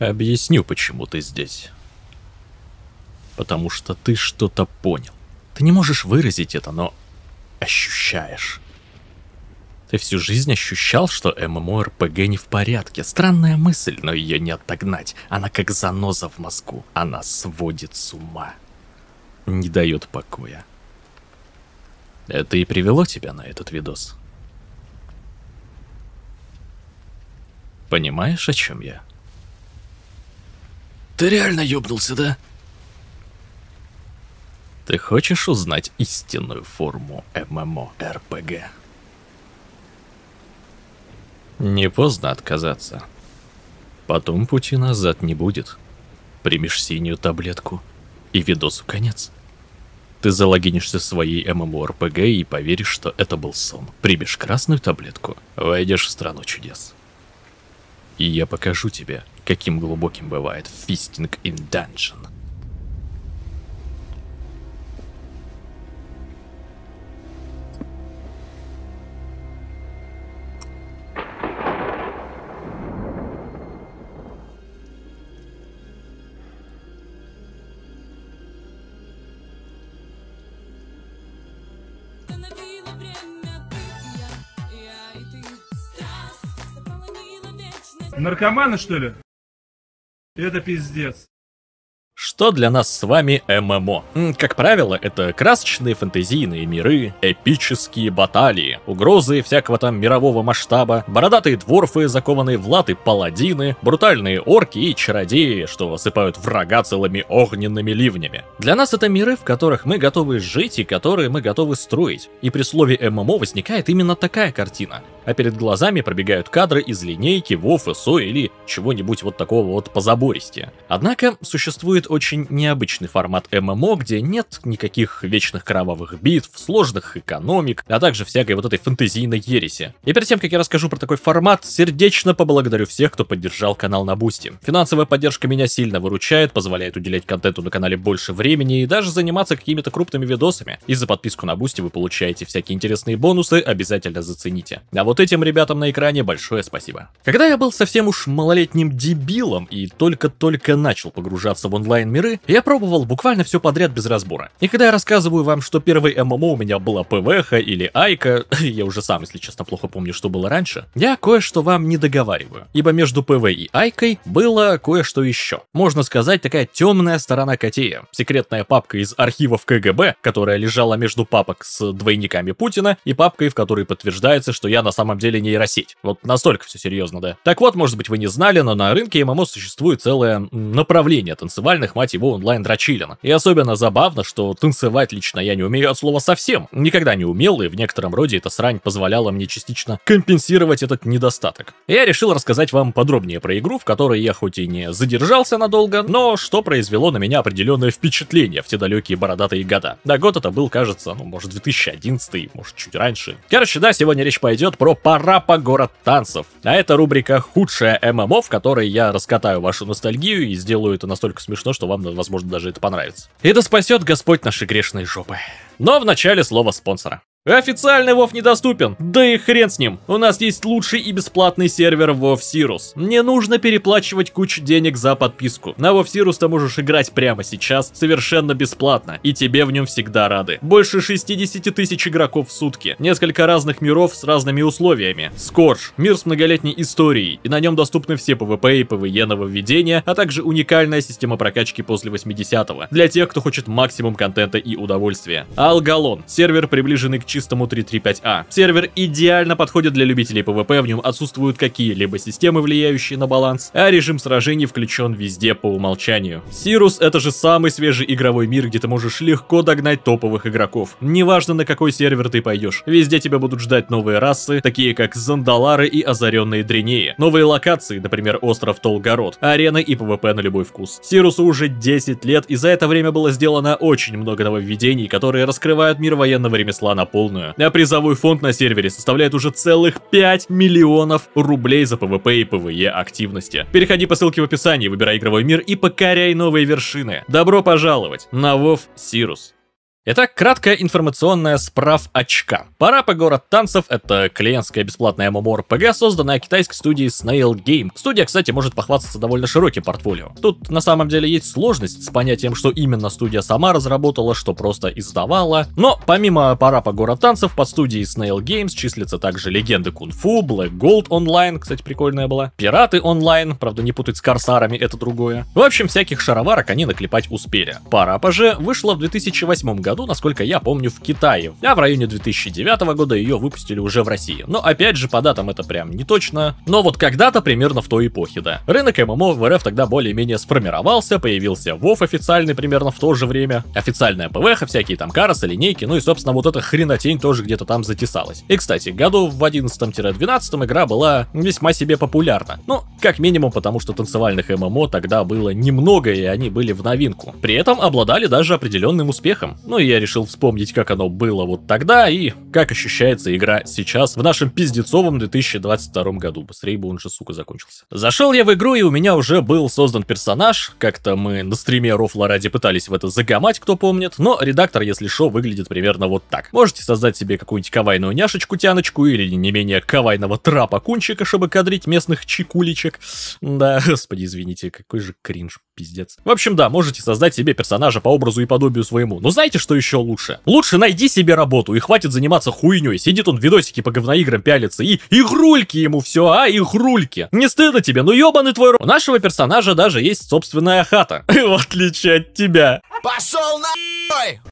Объясню, почему ты здесь. Потому что ты что-то понял. Ты не можешь выразить это, но ощущаешь. Ты всю жизнь ощущал, что MMORPG не в порядке. Странная мысль, но ее не отогнать. Она как заноза в мозгу. Она сводит с ума. Не дает покоя. Это и привело тебя на этот видос. Понимаешь, о чем я? Ты реально ёбнулся, да? Ты хочешь узнать истинную форму MMORPG? Не поздно отказаться. Потом пути назад не будет. Примешь синюю таблетку, и видосу конец. Ты залогинишься в своей MMORPG и поверишь, что это был сон. Примешь красную таблетку, войдешь в страну чудес. И я покажу тебе, каким глубоким бывает фистинг in dungeon. Наркоманы, что ли? Это пиздец. Что для нас с вами ММО? Как правило, это красочные фэнтезийные миры, эпические баталии, угрозы всякого там мирового масштаба, бородатые дворфы, закованные в латы паладины, брутальные орки и чародеи, что осыпают врага целыми огненными ливнями. Для нас это миры, в которых мы готовы жить и которые мы готовы строить. И при слове ММО возникает именно такая картина. А перед глазами пробегают кадры из линейки, вов, СО или чего-нибудь вот такого вот позабористия. Однако существует очень необычный формат ММО, где нет никаких вечных кровавых битв, сложных экономик, а также всякой вот этой фэнтезийной ереси. И перед тем, как я расскажу про такой формат, сердечно поблагодарю всех, кто поддержал канал на Boosty. Финансовая поддержка меня сильно выручает, позволяет уделять контенту на канале больше времени и даже заниматься какими-то крупными видосами. И за подписку на Boosty вы получаете всякие интересные бонусы, обязательно зацените. А вот этим ребятам на экране большое спасибо. Когда я был совсем уж малолетним дебилом и только-только начал погружаться в онлайн миры, я пробовал буквально все подряд без разбора. И когда я рассказываю вам, что первый ММО у меня была ПВХ или Айка, я уже сам, если честно, плохо помню, что было раньше, я кое-что вам не договариваю, ибо между ПВ и Айкой было кое-что еще. Можно сказать, такая темная сторона Котея, секретная папка из архивов КГБ, которая лежала между папок с двойниками Путина и папкой, в которой подтверждается, что я на самом деле нейросеть. Вот настолько все серьезно, да? Так вот, может быть, вы не знали, но на рынке ММО существует целое направление танцевальных, мать его, онлайн дрочилина. И особенно забавно, что танцевать лично я не умею от слова совсем. Никогда не умел, и в некотором роде эта срань позволяла мне частично компенсировать этот недостаток. Я решил рассказать вам подробнее про игру, в которой я хоть и не задержался надолго, но что произвело на меня определенное впечатление в те далекие бородатые года. Да, год это был, кажется, ну, может, 2011, может, чуть раньше. Короче, да, сегодня речь пойдет про Пара Па: Город Танцев. А это рубрика «Худшая ММО», в которой я раскатаю вашу ностальгию и сделаю это настолько смешно, что вам, возможно, даже это понравится. И да спасет Господь наши грешные жопы. Но вначале слово спонсора. Официальный WoW недоступен, да и хрен с ним, у нас есть лучший и бесплатный сервер WoW Sirus. Не нужно переплачивать кучу денег за подписку, на WoW Sirus ты можешь играть прямо сейчас, совершенно бесплатно, и тебе в нем всегда рады. Больше 60 тысяч игроков в сутки, несколько разных миров с разными условиями. Скорж, мир с многолетней историей, и на нем доступны все PvP и PvE нововведения, а также уникальная система прокачки после 80-го, для тех, кто хочет максимум контента и удовольствия. Алгалон, сервер, приближенный к чистому 335А. Сервер идеально подходит для любителей PvP, в нем отсутствуют какие-либо системы, влияющие на баланс, а режим сражений включен везде по умолчанию. Сирус — это же самый свежий игровой мир, где ты можешь легко догнать топовых игроков. Неважно, на какой сервер ты пойдешь, везде тебя будут ждать новые расы, такие как Зандалары и Озаренные Дренеи, новые локации, например, остров Толгород, арены и PvP на любой вкус. Сирусу уже 10 лет, и за это время было сделано очень много нововведений, которые раскрывают мир военного ремесла на полную. А призовой фонд на сервере составляет уже целых 5 миллионов рублей за PvP и PvE активности. Переходи по ссылке в описании, выбирай игровой мир и покоряй новые вершины. Добро пожаловать на WoW Sirus. Итак, краткая информационная справочка. Пара Па: Город Танцев — это клиентская бесплатная MMORPG, созданная китайской студией Snail Game. Студия, кстати, может похвастаться довольно широким портфолио. Тут на самом деле есть сложность с понятием, что именно студия сама разработала, что просто издавала. Но помимо Пара Па: Город Танцев, под студией Snail Games числятся также Легенды Кунг Фу, Black Gold Online, кстати, прикольная была, Пираты Онлайн, правда, не путать с корсарами, это другое. В общем, всяких шароварок они наклепать успели. Пара Па же вышла в 2008 году, насколько я помню, в Китае, а в районе 2009 года ее выпустили уже в России. Но опять же, по датам это прям не точно, но вот когда-то примерно в той эпохе, да. Рынок ММО в РФ тогда более-менее сформировался, появился WoW официальный примерно в то же время, официальная ПВХ, всякие там карасы, линейки, ну и собственно вот эта хренотень тоже где-то там затесалась. И кстати, году в 2011-2012 игра была весьма себе популярна, ну как минимум потому, что танцевальных ММО тогда было немного и они были в новинку, при этом обладали даже определенным успехом. Ну и я решил вспомнить, как оно было вот тогда и как ощущается игра сейчас в нашем пиздецовом 2022 году. Быстрее бы он же, сука, закончился. Зашел я в игру, и у меня уже был создан персонаж. Как-то мы на стриме рофла ради пытались в это загамать, кто помнит. Но редактор, если шо, выглядит примерно вот так. Можете создать себе какую-нибудь кавайную няшечку-тяночку или не менее кавайного трапа-кунчика, чтобы кадрить местных чикулечек. Да, господи, извините, какой же кринж, пиздец. В общем, да, можете создать себе персонажа по образу и подобию своему. Но знаете, что еще лучше? Лучше найди себе работу и хватит заниматься хуйней. Сидит он видосики по говноиграм пялится и игрульки ему все, а игрульки. Не стыдно тебе, ну ебаный твой рот. У нашего персонажа даже есть собственная хата. В отличие от тебя. Пошел на...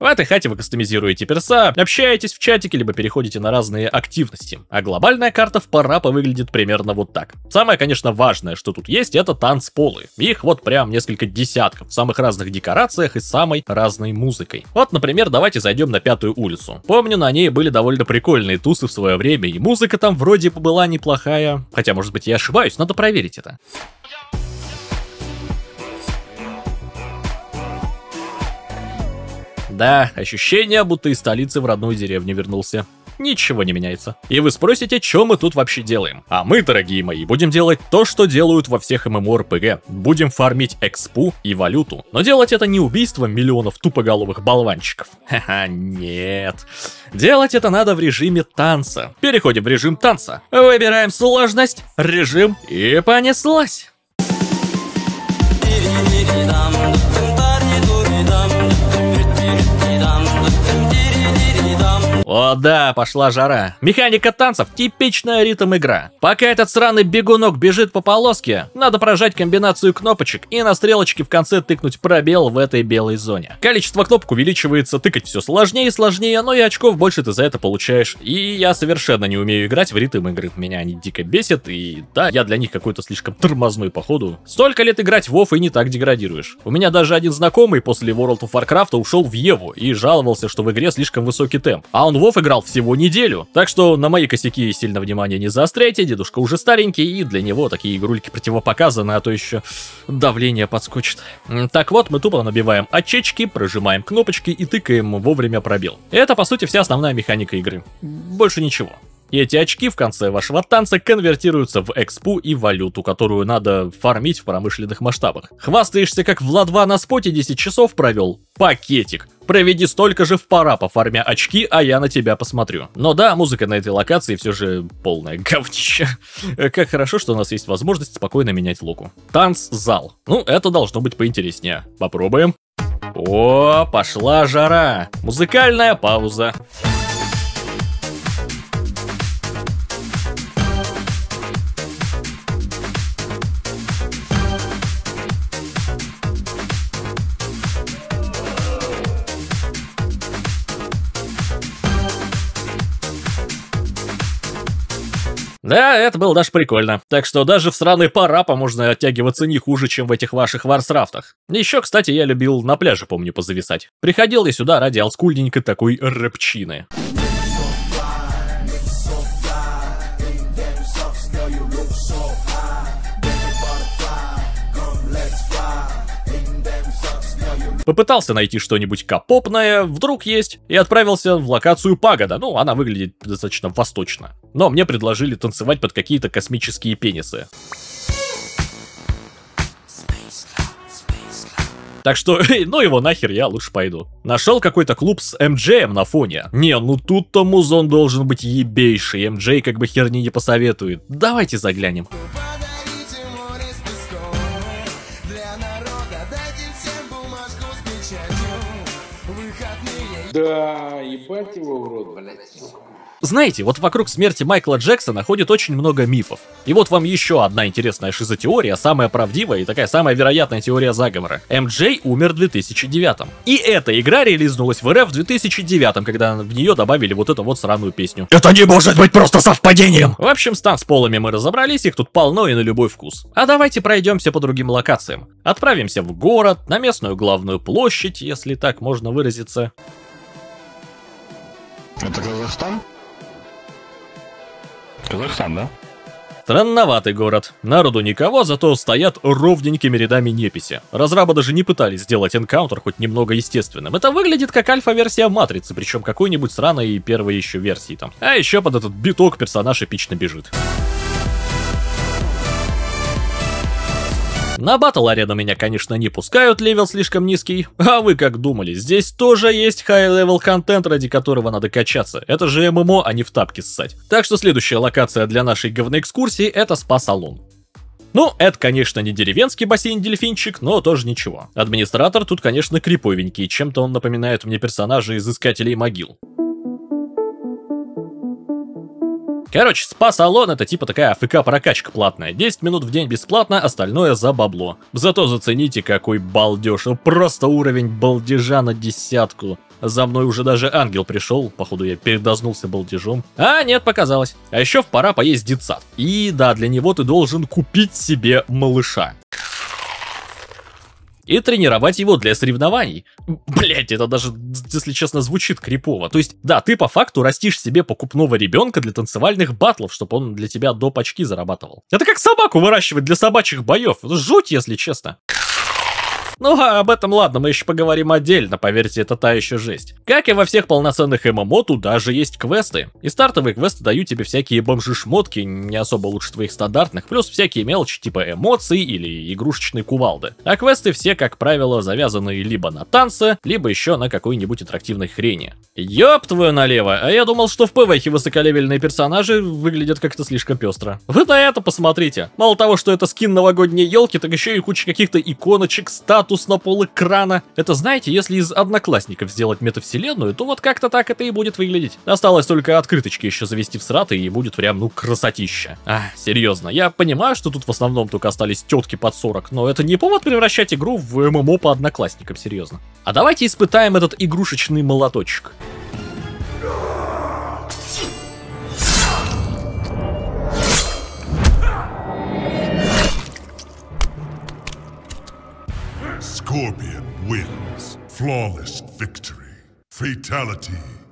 В этой хате вы кастомизируете перса, общаетесь в чатике, либо переходите на разные активности. А глобальная карта в Пара Па выглядит примерно вот так. Самое, конечно, важное, что тут есть, это танцполы. Их вот прям несколько десятков, в самых разных декорациях и самой разной музыкой. Вот, например, давайте зайдем на 5-ю улицу. Помню, на ней были довольно прикольные тусы в свое время, и музыка там вроде бы была неплохая. Хотя, может быть, я ошибаюсь, надо проверить это. Да, ощущение, будто из столицы в родную деревню вернулся. Ничего не меняется. И вы спросите, что мы тут вообще делаем? А мы, дорогие мои, будем делать то, что делают во всех MMORPG. Будем фармить экспу и валюту. Но делать это не убийством миллионов тупоголовых болванчиков. Ха-ха, нет. Делать это надо в режиме танца. Переходим в режим танца. Выбираем сложность, режим и понеслась. О да, пошла жара. Механика танцев – типичная ритм-игра. Пока этот сраный бегунок бежит по полоске, надо прожать комбинацию кнопочек и на стрелочке в конце тыкнуть пробел в этой белой зоне. Количество кнопок увеличивается, тыкать все сложнее и сложнее, но и очков больше ты за это получаешь. И я совершенно не умею играть в ритм-игры. Меня они дико бесят, и да, я для них какой-то слишком тормозной походу. Столько лет играть в WoW и не так деградируешь. У меня даже один знакомый после World of Warcraft ушел в Еву и жаловался, что в игре слишком высокий темп. А он WoW играл всего неделю, так что на мои косяки сильно внимания не заостряйте, дедушка уже старенький, и для него такие игрульки противопоказаны, а то еще давление подскочит. Так вот, мы тупо набиваем очечки, прожимаем кнопочки и тыкаем вовремя пробел. Это, по сути, вся основная механика игры. Больше ничего. И эти очки в конце вашего танца конвертируются в экспу и валюту, которую надо фармить в промышленных масштабах. Хвастаешься, как в Ла2 на споте 10 часов провел? Пакетик. Проведи столько же в Пара Па, фармя очки, а я на тебя посмотрю. Но да, музыка на этой локации все же полная говнища. Как хорошо, что у нас есть возможность спокойно менять луку. Танцзал. Ну, это должно быть поинтереснее. Попробуем. О, пошла жара. Музыкальная пауза. Да, это было даже прикольно. Так что даже в сраный Пара Па можно оттягиваться не хуже, чем в этих ваших варсрафтах. Еще, кстати, я любил на пляже, помню, позависать. Приходил я сюда ради олдскульненькой такой рэпчины. Попытался найти что-нибудь капопное, вдруг есть, и отправился в локацию Пагода. Ну, она выглядит достаточно восточно. Но мне предложили танцевать под какие-то космические пенисы. Так что, ну его нахер, я лучше пойду. Нашел какой-то клуб с МДЖем на фоне. Не, ну тут-то музон должен быть ебейший. МДЖ как бы херни не посоветует. Давайте заглянем. Да, ебать его в рот, блядь. Знаете, вот вокруг смерти Майкла Джексона ходит очень много мифов. И вот вам еще одна интересная шизотеория, самая правдивая и такая самая вероятная теория заговора. МДЖ умер в 2009-м. И эта игра релизнулась в РФ в 2009-м, когда в нее добавили вот эту вот сраную песню. Это не может быть просто совпадением! В общем, стан с полами мы разобрались, их тут полно и на любой вкус. А давайте пройдемся по другим локациям. Отправимся в город, на местную главную площадь, если так можно выразиться. Это Казахстан? Казахстан, да? Странноватый город. Народу никого, зато стоят ровненькими рядами неписи. Разрабы даже не пытались сделать энкаунтер хоть немного естественным. Это выглядит как альфа-версия Матрицы, причем какой-нибудь сраной первой еще версии там. А еще под этот биток персонаж эпично бежит. На батл-арену меня, конечно, не пускают, левел слишком низкий. А вы как думали, здесь тоже есть хай-левел контент, ради которого надо качаться. Это же ММО, а не в тапки ссать. Так что следующая локация для нашей говноэкскурсии — это спа-салон. Ну, это, конечно, не деревенский бассейн-дельфинчик, но тоже ничего. Администратор тут, конечно, криповенький, чем-то он напоминает мне персонажа из «Искателей могил». Короче, спа-салон — это типа такая АФК-прокачка платная. 10 минут в день бесплатно, остальное за бабло. Зато зацените, какой балдеж. Просто уровень балдежа на десятку. За мной уже даже ангел пришел. Походу, я передознулся балдежом. А, нет, показалось. А еще в Пара Па есть детсад. И да, для него ты должен купить себе малыша. И тренировать его для соревнований. Блять, это даже, если честно, звучит крипово. То есть, да, ты по факту растишь себе покупного ребенка для танцевальных батлов, чтобы он для тебя доп. Очки зарабатывал. Это как собаку выращивать для собачьих боев. Это жуть, если честно. Ну а об этом ладно, мы еще поговорим отдельно, поверьте, это та еще жесть. Как и во всех полноценных ММО, тут даже есть квесты. И стартовые квесты дают тебе всякие бомжи-шмотки, не особо лучше твоих стандартных, плюс всякие мелочи типа эмоций или игрушечной кувалды. А квесты все, как правило, завязаны либо на танцы, либо еще на какой-нибудь интерактивной хрени. Ёб твою налево, а я думал, что в ПВХе высоколевельные персонажи выглядят как-то слишком пестро. Вы на это посмотрите. Мало того, что это скин новогодней елки, так еще и куча каких-то иконочек, статус на пол экрана. Это, знаете, если из одноклассников сделать метавселенную, то вот как-то так это и будет выглядеть. Осталось только открыточки еще завести в сраты, и будет прям, ну, красотища. А, серьезно, я понимаю, что тут в основном только остались тетки под 40, но это не повод превращать игру в ММО по одноклассникам, серьезно. А давайте испытаем этот игрушечный молоточек.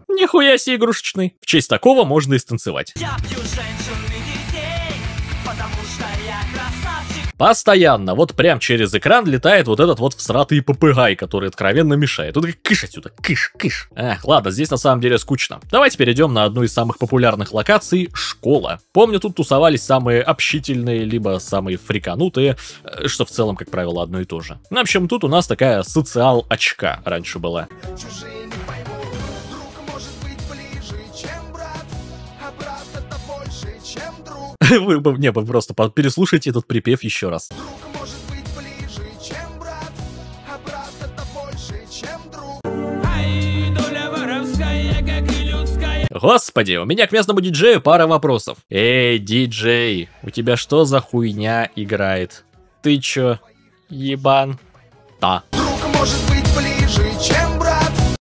Нихуя себе игрушечный. В честь такого можно и станцевать. Я бью женщин и детей, потому что я красавчик. Постоянно, вот прям через экран летает вот этот вот всратый попыгай, который откровенно мешает. Вот кыш отсюда, кыш, кыш. Эх, ладно, здесь на самом деле скучно. Давайте перейдем на одну из самых популярных локаций — школа. Помню, тут тусовались самые общительные, либо самые фриканутые, что в целом, как правило, одно и то же. В общем, тут у нас такая социал-очка раньше была. Вы бы мне просто переслушайте этот припев еще раз. Господи, у меня к местному диджею пара вопросов. Эй, диджей, у тебя что за хуйня играет? Ты чё, ебан? Да.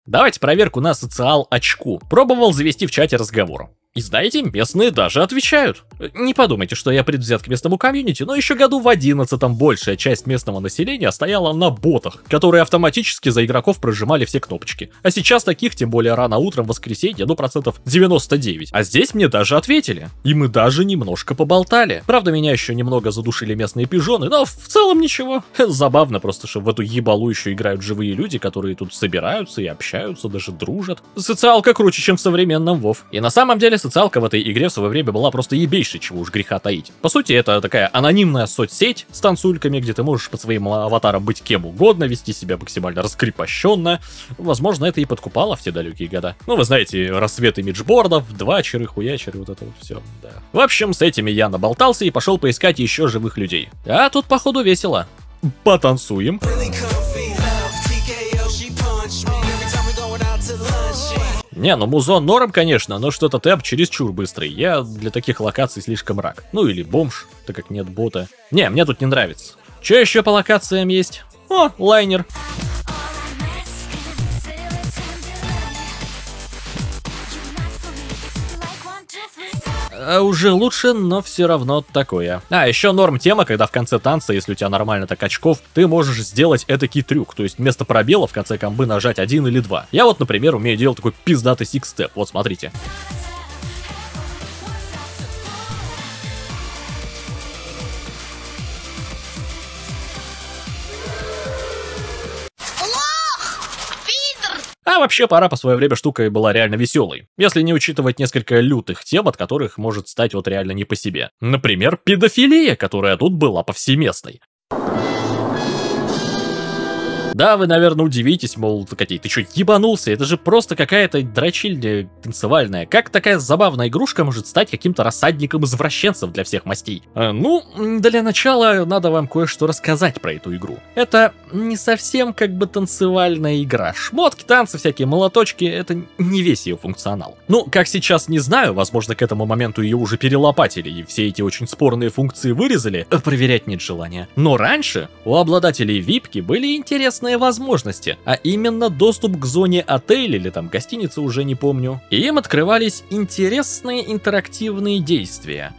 Давайте проверку на социал-очку. Пробовал завести в чате разговор. И знаете, местные даже отвечают. Не подумайте, что я предвзят к местному комьюнити, но еще году в 2011-м большая часть местного населения стояла на ботах, которые автоматически за игроков прожимали все кнопочки. А сейчас таких, тем более рано утром в воскресенье, ну процентов 99. А здесь мне даже ответили. И мы даже немножко поболтали. Правда, меня еще немного задушили местные пижоны, но в целом ничего. Забавно просто, что в эту ебалу еще играют живые люди, которые тут собираются и общаются, даже дружат. Социалка круче, чем в современном WoW. И на самом деле социалка в этой игре в свое время была просто ебейшей, чего уж греха таить. По сути, это такая анонимная соцсеть с танцульками, где ты можешь под своим аватаром быть кем угодно, вести себя максимально раскрепощенно. Возможно, это и подкупало в те далекие года. Ну, вы знаете, рассвет имиджбордов, двачеры, хуячеры, вот это вот все, да. В общем, с этими я наболтался и пошел поискать еще живых людей. А тут, походу, весело. Потанцуем. Не, ну музон норм, конечно, но что-то тэп чересчур быстрый. Я для таких локаций слишком рак. Ну или бомж, так как нет бота. Не, мне тут не нравится. Че еще по локациям есть? О, лайнер. Уже лучше, но все равно такое. А, еще норм тема, когда в конце танца, если у тебя нормально так очков, ты можешь сделать этакий трюк. То есть вместо пробела в конце комбы нажать 1 или 2. Я вот, например, умею делать такой пиздатый сикстеп. Вот смотрите. А вообще, пара по свое время штука и была реально веселой, если не учитывать несколько лютых тем, от которых может стать вот реально не по себе. Например, педофилия, которая тут была повсеместной. Да, вы, наверное, удивитесь, мол, ты что, ебанулся? Это же просто какая-то дрочильня танцевальная. Как такая забавная игрушка может стать каким-то рассадником извращенцев для всех мастей? Ну, для начала надо вам кое-что рассказать про эту игру. Это не совсем как бы танцевальная игра. Шмотки, танцы, всякие молоточки — это не весь ее функционал. Ну, как сейчас, не знаю, возможно, к этому моменту ее уже перелопатили и все эти очень спорные функции вырезали. Проверять нет желания. Но раньше у обладателей випки были интересные возможности, а именно доступ к зоне отеля или там гостиницы, уже не помню. И им открывались интересные интерактивные действия.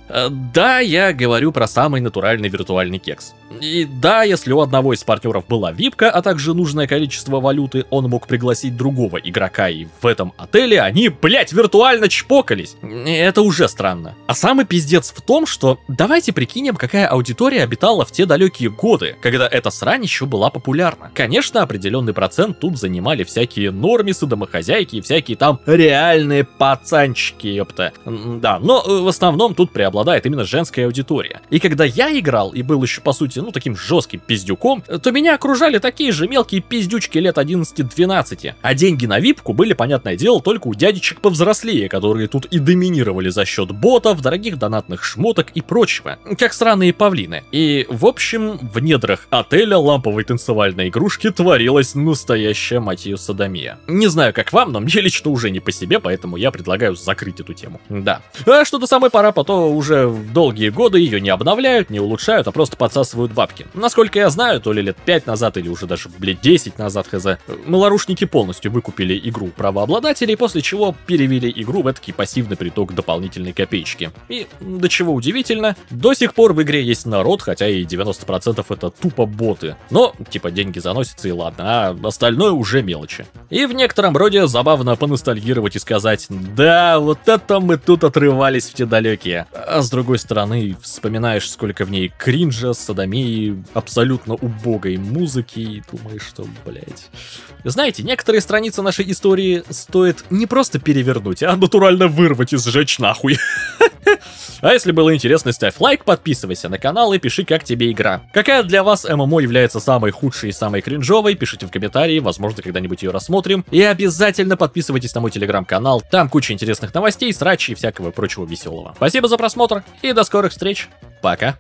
Да, я говорю про самый натуральный виртуальный кекс. И да, если у одного из партнеров была випка, а также нужное количество валюты, он мог пригласить другого игрока, и в этом отеле они, блять, виртуально чпокались. Это уже странно. А самый пиздец в том, что давайте прикинем, какая аудитория обитала в те далекие годы, когда эта срань еще была популярна. Конечно, определенный процент тут занимали всякие нормисы, домохозяйки и всякие там реальные пацанчики, ёпта. Да, но в основном тут преобладает именно женская аудитория. И когда я играл и был еще, по сути, ну таким жестким пиздюком, то меня окружали такие же мелкие пиздючки лет 11-12. А деньги на випку были, понятное дело, только у дядечек повзрослее, которые тут и доминировали за счет ботов, дорогих донатных шмоток и прочего. Как сраные павлины. И, в общем, в недрах отеля ламповой танцевальной игрушки творилась настоящая, мать ее, садомия. Не знаю, как вам, но мне лично уже не по себе, поэтому я предлагаю закрыть эту тему. Да. А что до самой пара, потом уже долгие годы ее не обновляют, не улучшают, а просто подсасывают бабки. Насколько я знаю, то ли лет 5 назад, или уже даже, блядь, 10 назад, хз, малорушники полностью выкупили игру правообладателей, после чего перевели игру в эдакий пассивный приток дополнительной копеечки. И, до чего удивительно, до сих пор в игре есть народ, хотя и 90% это тупо боты. Но, типа, деньги заносят, и ладно, а остальное уже мелочи. И в некотором роде забавно поностальгировать и сказать: да, вот это мы тут отрывались в те далекие. А с другой стороны, вспоминаешь, сколько в ней кринжа, садомии, абсолютно убогой музыки, и думаешь, что, блять. Знаете, некоторые страницы нашей истории стоит не просто перевернуть, а натурально вырвать и сжечь нахуй. А если было интересно, ставь лайк, подписывайся на канал и пиши, как тебе игра. Какая для вас ММО является самой худшей и самой кринжовой, пишите в комментарии, возможно, когда-нибудь ее рассмотрим. И обязательно подписывайтесь на мой телеграм-канал, там куча интересных новостей, срачей и всякого прочего веселого. Спасибо за просмотр и до скорых встреч. Пока.